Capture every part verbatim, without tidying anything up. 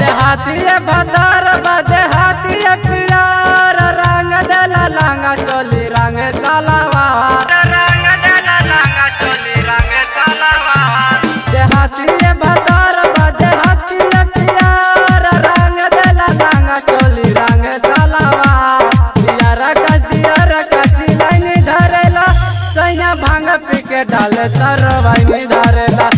देहातिया भदार देहातिया पिरार रंग देला लांगा चोली रंग सालावार रंग देला लांगा चोली रंग सालावार देहातिया भदार देहातिया पिरार रंग देला लांगा चोली रंग सालावार पियार कस दियार कची लाइनी धरेला सैना भांग पीके डाले तरवाइनी धरेला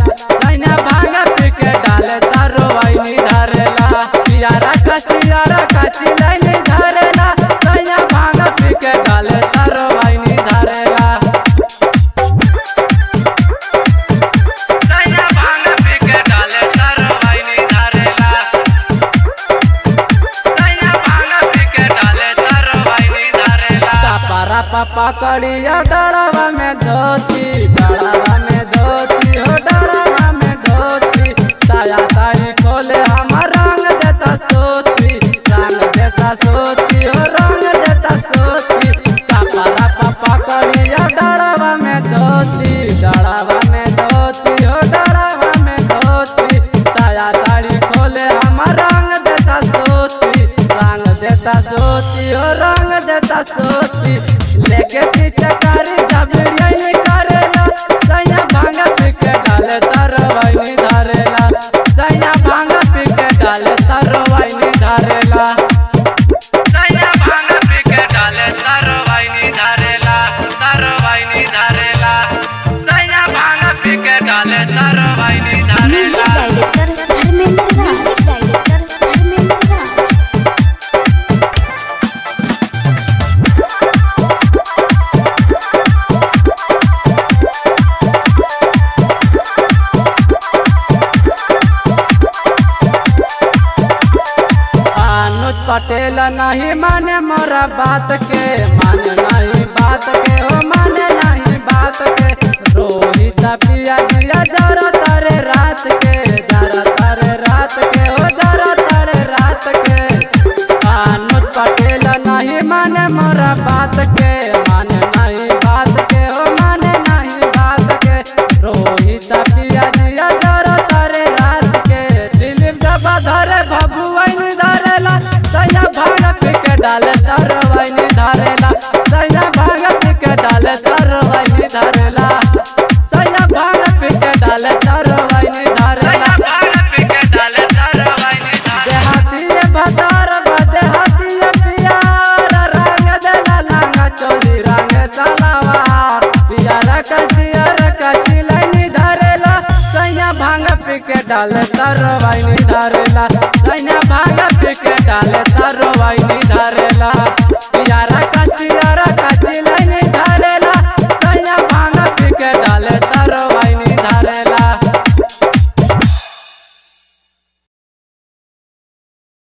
सैना भांग पीके डाले तरवाइनी धरेला यारा कसी यारा काची लाइनी धारेला सैया भांगा पीके डाले तारो वाइनी धारेला सैया भांगा पीके डाले तारो वाइनी धारेला सैया भांगा पीके डाले तारो वाइनी धारेला सापारा पापा कड़िया डालावा में धोती डालावा में धोती हो डालावा में धोती साया साड़ी खोले हमारा सोती रंग देता सोती हो रंग देता सोती तापारा पापा कड़िया डालावा में धोती डालावा में धोती हो डालावा में धोती साया साड़ी खोले हमार रंग देता सोती रंग देता सोती हो रंग देता सोती लेके पीछे कारी जब रियाई करेला सैया भांगा पीके डाले तरवाई धारेला सैया भांगा पीके डाले तरवाई धारेला सैया भांगा पीके डाले तरवाई धारेला तरवाई धारेला सैया भांगा पीके डाले तरवाई धारेला डायरेक्टर धर्मेंद्र राज डायरेक्टर धर्मेंद्र राज पटेल नहीं माने मोरा बात के माने नहीं बात के हो माने नहीं बात के रोहित पिया दिया जरा तारे रात के जरा तारे रात के हो जरा तारे रात के अनुज पटेल नहीं माने मोरा बात के माने नहीं बात के हो माने नहीं बात के रोहित पिया दिया जरा तारे रात के दिलीप जब धरे भभुआ धारेला सैया भांगा पीके डाले तरवाइनी धारेला सैया भांगा पीके डाले तरवाइनी धारेला सैया भांगा पीके डाले तरवाइनी धारेला भांगा पीके डाले तरवाइनी धारेला देहातीय भदार देहातीय पियार रंग देला लांगा चोली रंग सालावार पियार कसियार कची लाइनी धारेला सैया भांगा पीके डाले तरवाइनी धारेला सैया भांगा पीके डाले तरवाइनी धारेला।